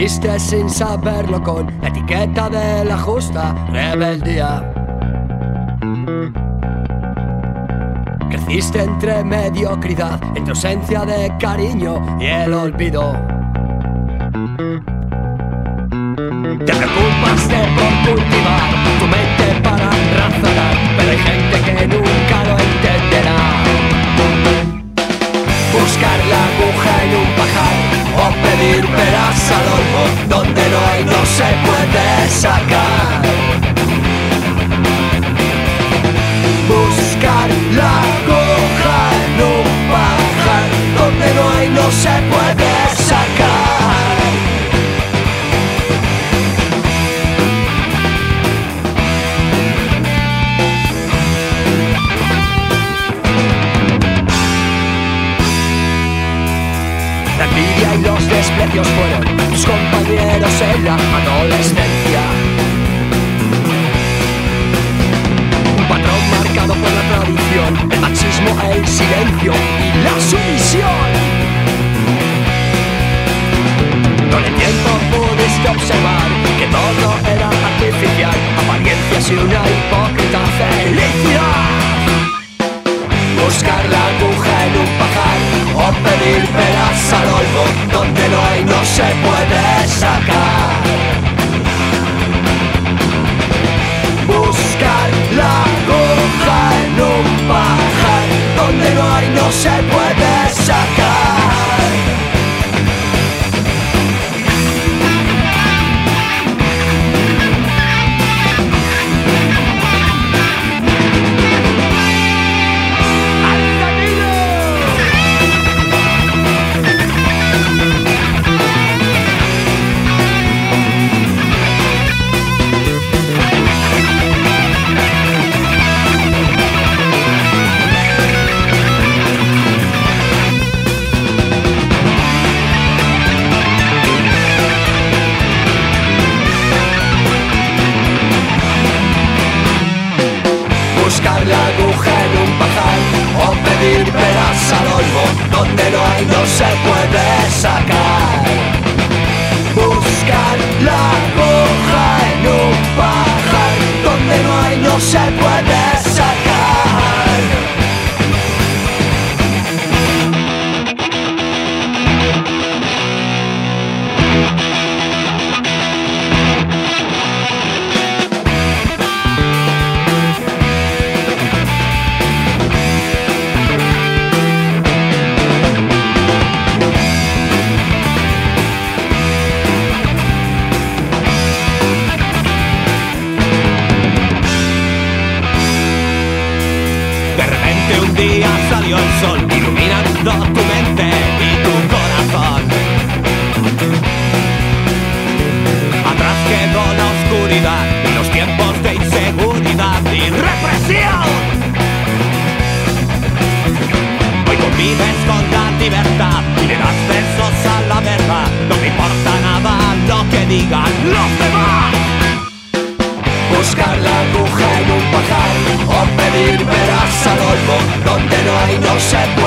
Vestiste sin saberlo con la etiqueta de la justa rebeldía. Creciste entre mediocridad, entre ausencia de cariño y el olvido. Te preocupaste por cultivar tu mente para razonar, pero hay gente que nunca lo entenderá. Buscar la aguja en un pajar o pedir peras al olmo, donde no hay no se puede sacar. Buscar la aguja en un pajar, donde no hay no se puede sacar. Los desprecios fueron tus compañeros en la adolescencia. Un patrón marcado por la tradición, el machismo, el silencio y la sumisión. Con el tiempo pudiste observar que todo era artificial, apariencias y una hipócrita felicidad. Buscar la aguja en un pajar o pedir peras al olmo, donde no hay no se puede sacar. Buscar la aguja en un pajar, donde no hay no se puede sacar. Donde no hay no se